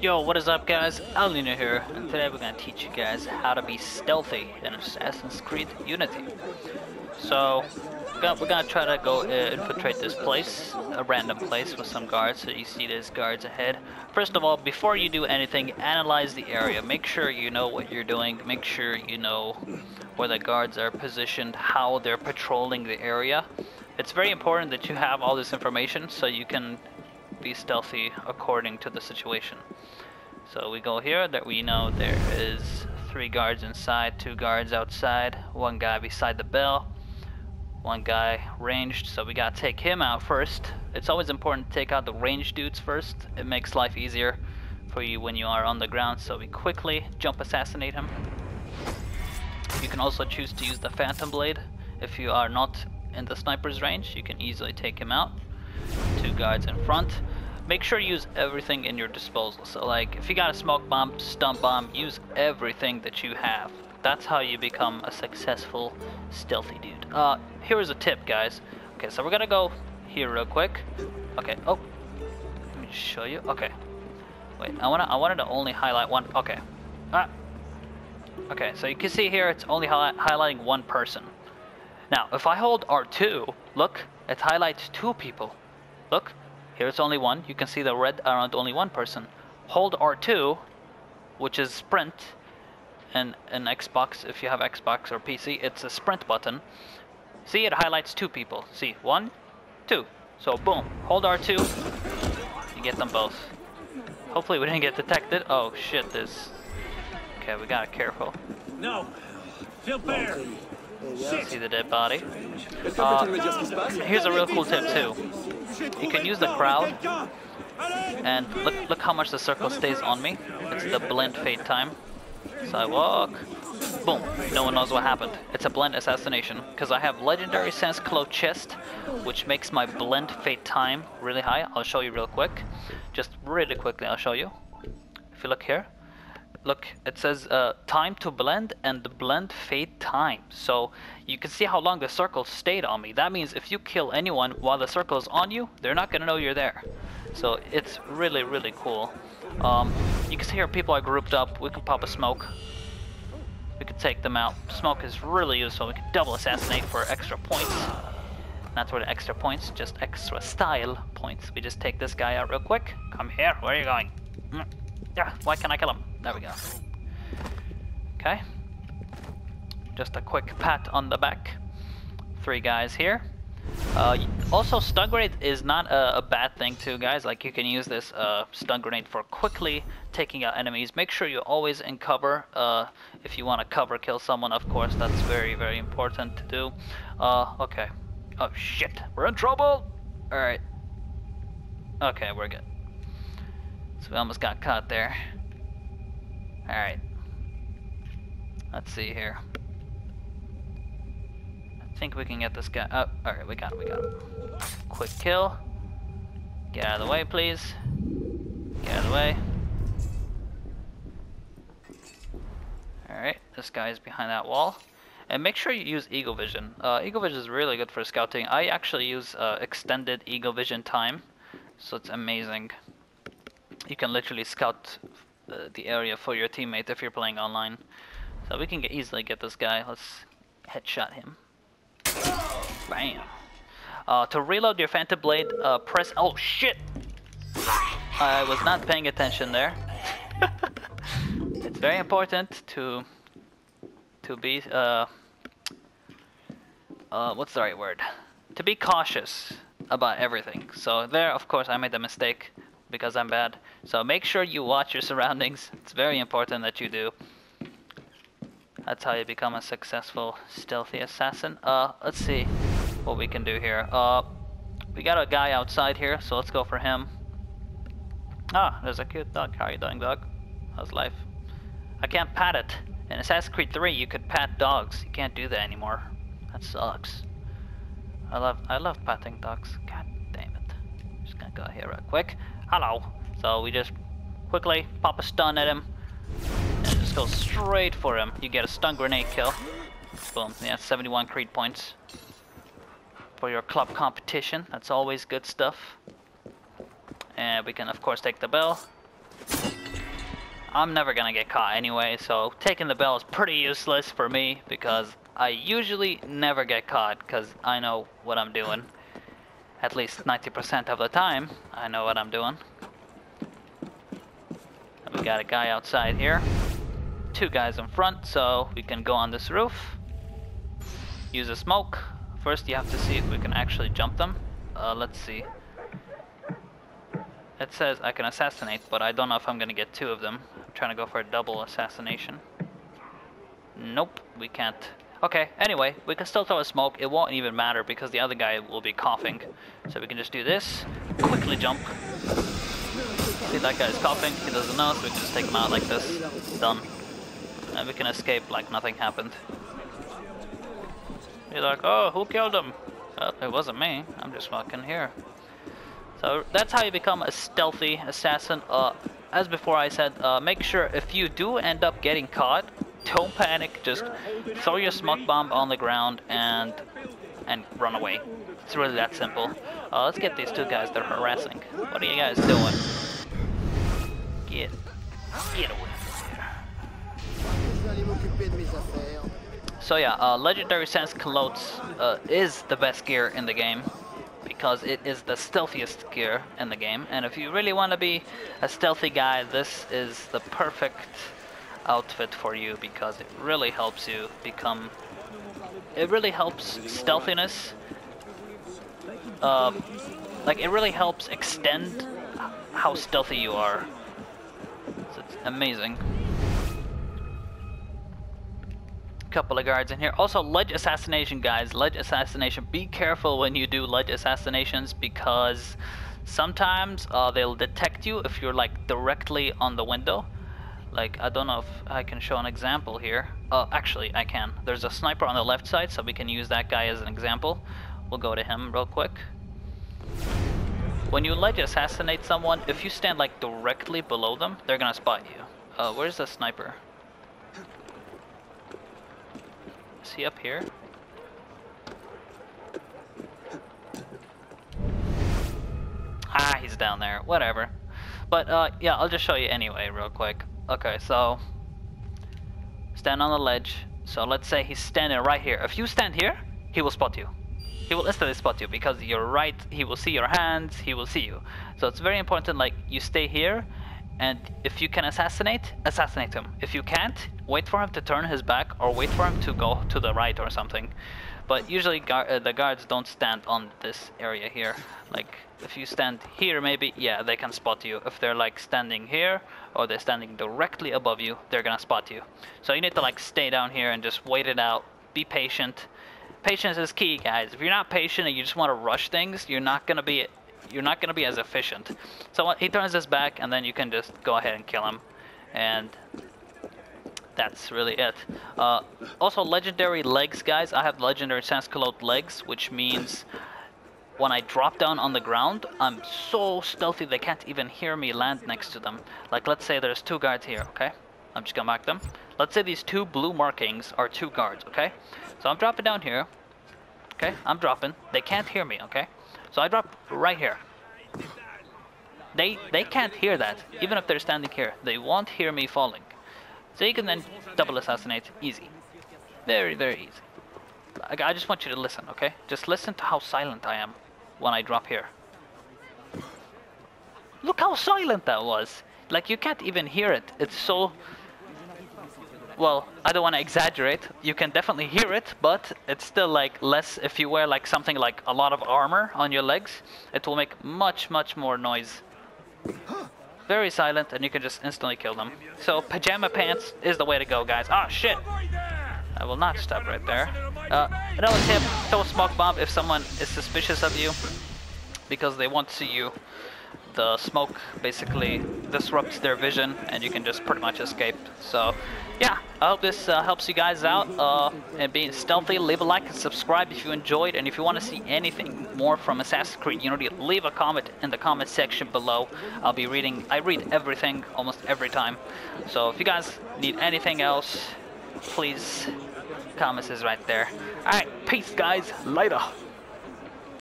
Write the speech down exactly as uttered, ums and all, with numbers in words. Yo, what is up guys, Alina here, and today we're gonna teach you guys how to be stealthy in Assassin's Creed Unity. So, we're gonna, we're gonna try to go uh, infiltrate this place, a random place with some guards, so you see there's guards ahead. First of all, before you do anything, analyze the area, make sure you know what you're doing, make sure you know where the guards are positioned, how they're patrolling the area. It's very important that you have all this information so you can be stealthy according to the situation. So we go here, that we know there is three guards inside, two guards outside, one guy beside the bell, one guy ranged, so we gotta take him out first. It's always important to take out the ranged dudes first. It makes life easier for you when you are on the ground, so we quickly jump assassinate him. You can also choose to use the Phantom Blade. If you are not in the sniper's range, you can easily take him out. Two guards in front. Make sure you use everything in your disposal. So like if you got a smoke bomb, stump bomb, use everything that you have. That's how you become a successful stealthy dude. Uh, here's a tip guys. Okay, so we're gonna go here real quick. Okay, oh, let me show you. Okay, wait, I wanna, I wanted to only highlight one, okay. Ah. Okay, so you can see here it's only highlight, highlighting one person. Now, if I hold R two, look, it highlights two people. Look, here it's only one. You can see the red around only one person. Hold R two, which is sprint, and an Xbox, if you have Xbox or P C, it's a sprint button. See, it highlights two people. See, one, two. So boom, hold R two, you get them both. Hopefully we didn't get detected. Oh shit, this. Okay, we gotta be careful. No, feel bear. See the dead body. Uh, here's a real cool tip too. You can use the crowd, and look look how much the circle stays on me. It's the blend fade time. So I walk, boom, no one knows what happened. It's a blend assassination, because I have Legendary Sans Culotes, which makes my blend fade time really high. I'll show you real quick. Just really quickly I'll show you. If you look here, look, it says uh, time to blend and the blend fade time. So you can see how long the circle stayed on me. That means if you kill anyone while the circle is on you, they're not gonna know you're there. So it's really, really cool. Um, you can see here people are grouped up. We can pop a smoke. We can take them out. Smoke is really useful. We can double assassinate for extra points. Not for the extra points, just extra style points. We just take this guy out real quick. Come here, where are you going? Mm. Yeah, why can't I kill him? There we go. Okay. Just a quick pat on the back. Three guys here. Uh, also, stun grenade is not a, a bad thing too, guys. Like you can use this uh, stun grenade for quickly taking out enemies. Make sure you're always in cover. Uh, if you want to cover kill someone, of course, that's very, very important to do. Uh, okay. Oh shit, we're in trouble. All right. Okay, we're good. So we almost got caught there. Alright. Let's see here. I think we can get this guy up. Oh, alright, we got him, we got him. Quick kill. Get out of the way, please. Get out of the way. Alright, this guy is behind that wall. And make sure you use Eagle Vision. Uh, Eagle Vision is really good for scouting. I actually use uh, extended Eagle Vision time. So it's amazing. You can literally scout the, the area for your teammate if you're playing online. So we can get, easily get this guy. Let's headshot him. Bam. Uh, to reload your Phantom Blade, uh, press... Oh, shit! I was not paying attention there. It's very important to... To be... Uh, uh, what's the right word? To be cautious about everything. So there, of course, I made the mistake. Because I'm bad. So make sure you watch your surroundings. It's very important that you do. That's how you become a successful stealthy assassin. Uh, let's see what we can do here. Uh, we got a guy outside here, so let's go for him. Ah, there's a cute dog. How are you doing, dog? How's life? I can't pat it. In Assassin's Creed three, you could pat dogs. You can't do that anymore. That sucks. I love, I love patting dogs. God damn it. I'm just gonna go here real quick. Hello. So we just quickly pop a stun at him and just go straight for him. You get a stun grenade kill. Boom. Yeah, seventy-one creed points for your club competition. That's always good stuff. And we can of course take the bell. I'm never gonna get caught anyway, so taking the bell is pretty useless for me because I usually never get caught because I know what I'm doing. At least ninety percent of the time, I know what I'm doing. We got a guy outside here. Two guys in front, so we can go on this roof. Use a smoke. First, you have to see if we can actually jump them. Uh, let's see. It says I can assassinate, but I don't know if I'm gonna get two of them. I'm trying to go for a double assassination. Nope, we can't. Okay, anyway, we can still throw a smoke. It won't even matter because the other guy will be coughing. So we can just do this, quickly jump. See, that guy's coughing, he doesn't know, so we can just take him out like this. Done. And we can escape like nothing happened. You're like, oh, who killed him? Well, it wasn't me, I'm just walking here. So that's how you become a stealthy assassin. Uh, as before I said, uh, make sure if you do end up getting caught, don't panic, just throw your smoke bomb on the ground and and run away. It's really that simple. Uh, let's get these two guys, they're harassing. What are you guys doing? Get, get away from here. So yeah, uh, Legendary Sans Culottes uh, is the best gear in the game, because it is the stealthiest gear in the game, and if you really want to be a stealthy guy, this is the perfect outfit for you because it really helps you become, it really helps stealthiness, uh, like it really helps extend how stealthy you are. So it's amazing. Couple of guards in here. Also, ledge assassination, guys. Ledge assassination. Be careful when you do ledge assassinations because sometimes uh, they'll detect you if you're like directly on the window. Like, I don't know if I can show an example here. Uh, actually, I can. There's a sniper on the left side, so we can use that guy as an example. We'll go to him real quick. When you ledge assassinate someone, if you stand like directly below them, they're gonna spot you. Uh, where's the sniper? Is he up here? Ah, he's down there. Whatever. But, uh, yeah, I'll just show you anyway real quick. Okay, so... stand on the ledge. So let's say he's standing right here. If you stand here, he will spot you. He will instantly spot you because you're right. He will see your hands. He will see you. So it's very important, like, you stay here. And if you can assassinate, assassinate him. If you can't, wait for him to turn his back or wait for him to go to the right or something. But usually guard, uh, the guards don't stand on this area here. Like, if you stand here maybe, yeah, they can spot you. If they're like standing here or they're standing directly above you, they're gonna spot you. So you need to like stay down here and just wait it out. Be patient. Patience is key, guys. If you're not patient and you just want to rush things, you're not gonna be... you're not going to be as efficient. So he turns his back and then you can just go ahead and kill him. And that's really it. Uh, also, legendary legs, guys. I have legendary Sans Culottes legs, which means when I drop down on the ground, I'm so stealthy they can't even hear me land next to them. Like, let's say there's two guards here, okay? I'm just going to mark them. Let's say these two blue markings are two guards, okay? So I'm dropping down here. Okay, I'm dropping. They can't hear me, okay? So I drop right here. They they can't hear that. Even if they're standing here, they won't hear me falling. So you can then double assassinate. Easy. Very, very easy. Like, I just want you to listen, okay? Just listen to how silent I am when I drop here. Look how silent that was. Like, you can't even hear it. It's so... well, I don't want to exaggerate. You can definitely hear it, but it's still like less. If you wear like something like a lot of armor on your legs, it will make much, much more noise. Very silent, and you can just instantly kill them. So pajama pants is the way to go, guys. Ah, shit! I will not stop right there. Uh, another tip, throw a smoke bomb if someone is suspicious of you, because they won't see you. The smoke basically disrupts their vision and you can just pretty much escape. So yeah, I hope this uh, helps you guys out uh, and being stealthy. Leave a like and subscribe if you enjoyed, and if you want to see anything more from Assassin's Creed Unity, leave a comment in the comment section below. I'll be reading, I read everything almost every time. So if you guys need anything else, please, comments is right there. Alright, peace guys, later.